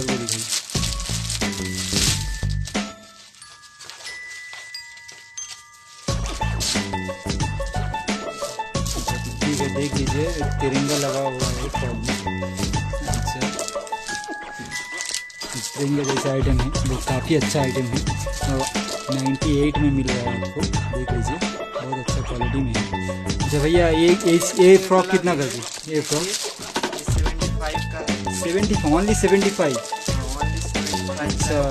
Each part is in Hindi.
ऊपर बोली गई। देख लीजिए तिरंगा लगा हुआ है पॉड में। अच्छा तिरंगा जैसा आइटम है, वो काफ़ी अच्छा आइटम है और 98 में मिल रहा है आपको। देख लीजिए बहुत अच्छा क्वालिटी में है। अच्छा भैया ये फ्रॉक कितना कर दी? ये फ्रॉक 75 का। 75 ओनली 75? अच्छा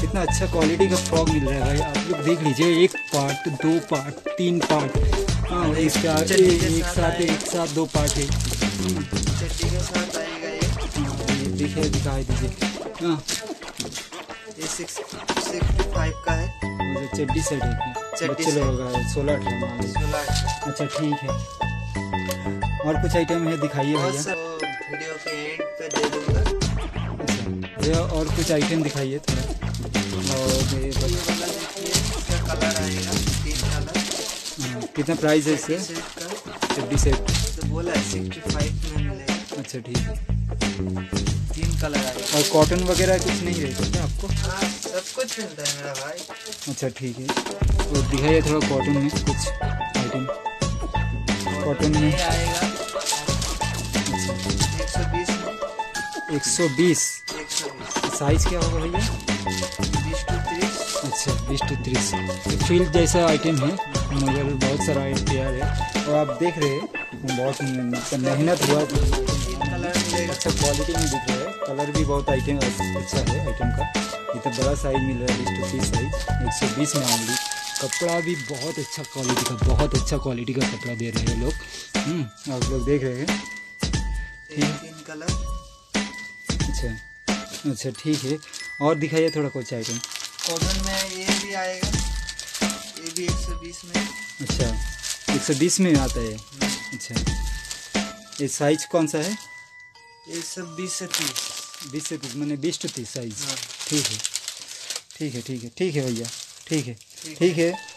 कितना अच्छा क्वालिटी का फ्रॉक मिल रहा है भाई। आप लोग देख लीजिए एक पार्ट, दो पार्ट, तीन पार्ट, हाँ एक साथ दो पार्ट है। चड्डी के साथ आएगा ये, देखिए दिखाई दीजिए। हाँ ये 665 का है। चड्डी सेट है, चड्डी होगा 16। अच्छा ठीक है, और कुछ आइटम है दिखाइए भैया। वीडियो के एंड पे दे दूँगा भैया, और कुछ आइटम दिखाइए थोड़ा। और ये वाला देखिए, इसका कलर आएगा 3 कलर। कितना प्राइस है इससे? 70 सेट तो बोला 65 में मिलेगा। अच्छा ठीक है, 3 कलर आए। और कॉटन वगैरह कुछ नहीं रहता क्या आपको? हाँ सब कुछ मिलता है मेरा भाई। अच्छा ठीक है, तो दिखाइए थोड़ा कॉटन में कुछ आइटम। कॉटन में आएगा 120 साइज क्या होगा भैया? 20 to 30। अच्छा 20 to 30 फील्ड जैसा आइटम है, मगर बहुत सारा तैयार है। और आप देख रहे हैं बहुत मेहनत हुआ, अच्छा क्वालिटी में दिख रहा है। कलर भी बहुत आइटम अच्छा है आइटम का। इतना बड़ा साइज मिल रहा है 20 to 30 साइज 120 में आऊँगी। कपड़ा भी बहुत अच्छा क्वालिटी का, बहुत अच्छा क्वालिटी का कपड़ा दे रहे हैं लोग। आप लोग देख रहे हैं कलर। अच्छा अच्छा ठीक है, और दिखाइए थोड़ा कुछ आइटम। कॉटन में ये भी आएगा, ये भी 120 में। अच्छा 120 में आता है। अच्छा ये साइज कौन सा है? ये सब 20 से 30। 20 से 30 मैंने 20 to 30 साइज। ठीक है ठीक है भैया, ठीक है।